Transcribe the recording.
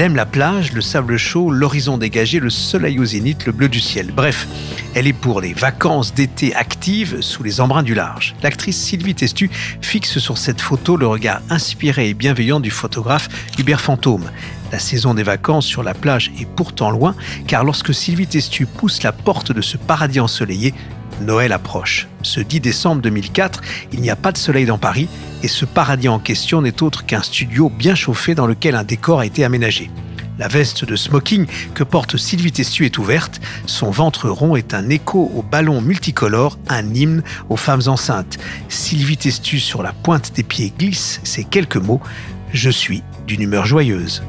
Elle aime la plage, le sable chaud, l'horizon dégagé, le soleil au zénith, le bleu du ciel. Bref, elle est pour les vacances d'été actives sous les embruns du large. L'actrice Sylvie Testud fixe sur cette photo le regard inspiré et bienveillant du photographe Hubert Fantôme. La saison des vacances sur la plage est pourtant loin, car lorsque Sylvie Testud pousse la porte de ce paradis ensoleillé, Noël approche. Ce 10 décembre 2004, il n'y a pas de soleil dans Paris et ce paradis en question n'est autre qu'un studio bien chauffé dans lequel un décor a été aménagé. La veste de smoking que porte Sylvie Testud est ouverte, son ventre rond est un écho aux ballons multicolores, un hymne aux femmes enceintes. Sylvie Testud sur la pointe des pieds glisse ces quelques mots « Je suis d'une humeur joyeuse ».